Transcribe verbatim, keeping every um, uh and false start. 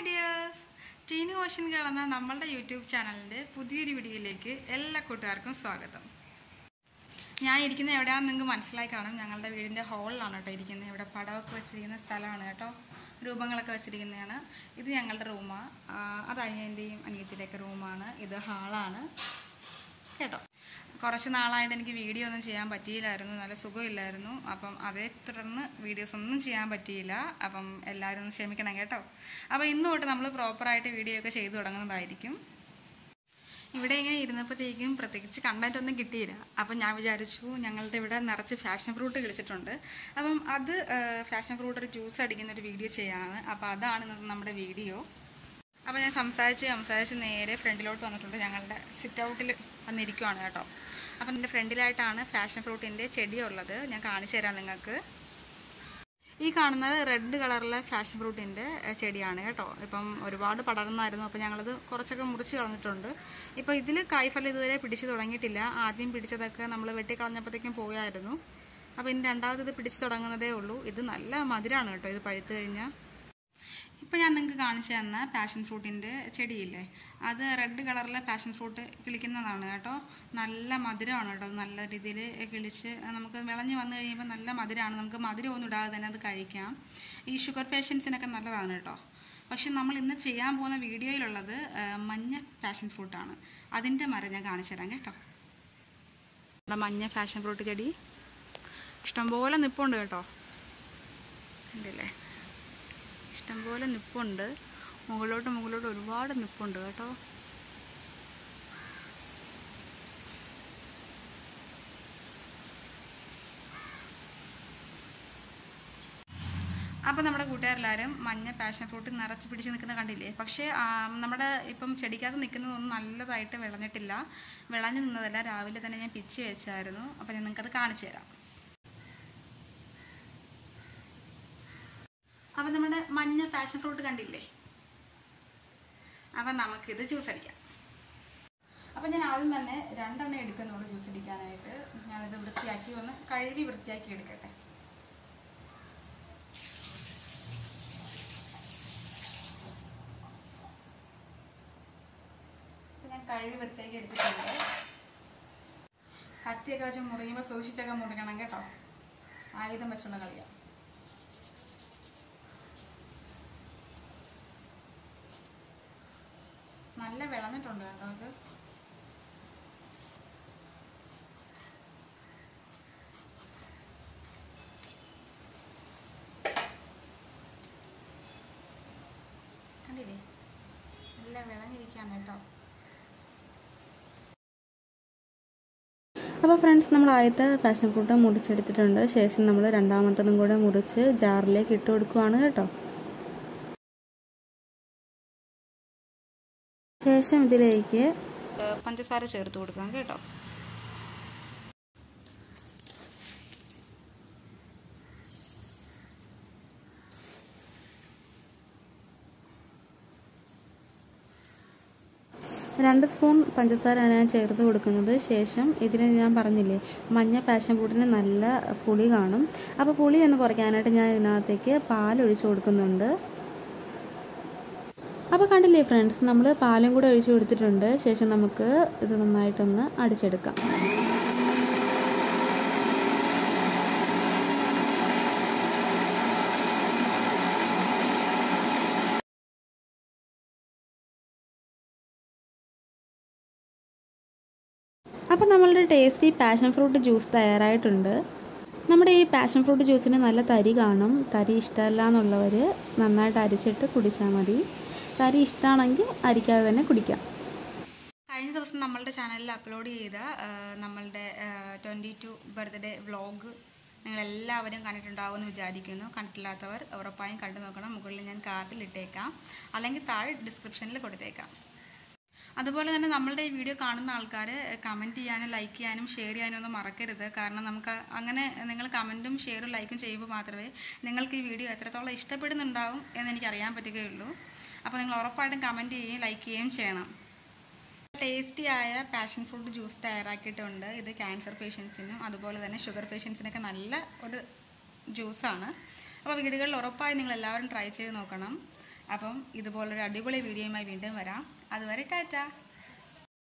Hi dears! Teeny Ocean Galana Namalda YouTube channel day, Pudiri video lake, Ella Kutarkum Sagatam. Yaikin Evada Nangamans like Anam, Yangalda Vid in the hall on a Tadikin, Evada Pada Kursi in the Stalanato, Rubangala Kursi in Nana, Idi Yangalda Roma, Adayandi, Anitaka Romana, Ida Halana. Corrosana and give video on the Giambatilla, and Sugo Ilerno, upon Avetran videos on the Giambatilla, upon Eladon Shemikan and get up. Up in the Tamil propriety video, the Shades or Didicum. If you take in the Pathikim, protects content on the Gitira, upon Yavijarichu, Yangal Devida, Narchi fashion fruit, upon other fashion fruit juice at the video Chayana, Apada and number video. I am a friend of the sit out on the top. I am a friend of fashion fruit in the cheddi or leather. This red color fashion fruit in the cheddi. I passion fruit in the chedile. Other red color passion fruit click in the Nanato, Nalla Madriana, Nalla Ridile, Ekilich, Namaka Melania, even Nalla Madriana, Madrionuda, than the Karikam. E sugar patients in a Kanata. Passionamal in the Chiam on a video or other, Mania passion fruit on Adinta Marana Garnisherangata. The Mania passion fruit chedi Stambola Nipondato. Stambola Nipunda, Mugolota Mugolota Reward and Nipunda. Upon the Kutar Laram, Mania passion fruit in Narach petition in the Kandile. Pakshe, Namada Ipum Chedica, Nikan, Nalla, the item Velanatilla, Velan in the Ravilla than a pitchy charano, upon the Kanachera. Now we have a passion fruit. Now we have a juice. Now we have a juice. We have a juice. We have a juice. We have I will tell you about friends. We have a passion fruit. We have a passion fruit. We have a passion fruit. Session with the lake, Panchasara chair to get up. Rand spoon, Panchasara and a chair to Udukanada, Shesham, Idrina Paranile, Mania passion put in a Nalla Puliganum, Apa Puli and Gorganatana take, Pal, which Udukanunda. Now friends, we have a pal and a issue with the tender, Shesha Namaka, the Naitana, Adishedaka. Now we have a tasty passion fruit juice. We have a passion fruit juice in a Nala Tari Ganam, Tari Stella Nolavare, Nana Tarichetta Kudichamadi. Tari Istanangi, Arika than a Kudika. I was Namalda channel uploaded Namalda twenty two birthday vlog. Nella very connected down with Jadikuno, Kantlatavar, or a pine Kantanakana, Mugulin and Kartiliteka, Alangatar description Lakoteka. Otherwise, Namalda video Karnan Alkare, comment and like and share and on the market, the Karnanamka, Angana, commentum, share, like and shave of Matherway, Ningalki video at all, Istapit and down, and then Kariam particular. अपन लोगों को part comment ये like एम चेना tasty आया passion fruit juice तैयार आके टोंडा इधर कैंसर पेशेंट्स ने आधु बोले देने शुगर पेशेंट्स ने का नाला उधर जूस आना अब आप इधर लोगों को पार्ट निगल लावर ट्राई चेन അപ്പം ഇതുപോലൊരു അടിപൊളി വീഡിയോയുമായി വീണ്ടും വരാം. അതുവരെ ടാറ്റാ.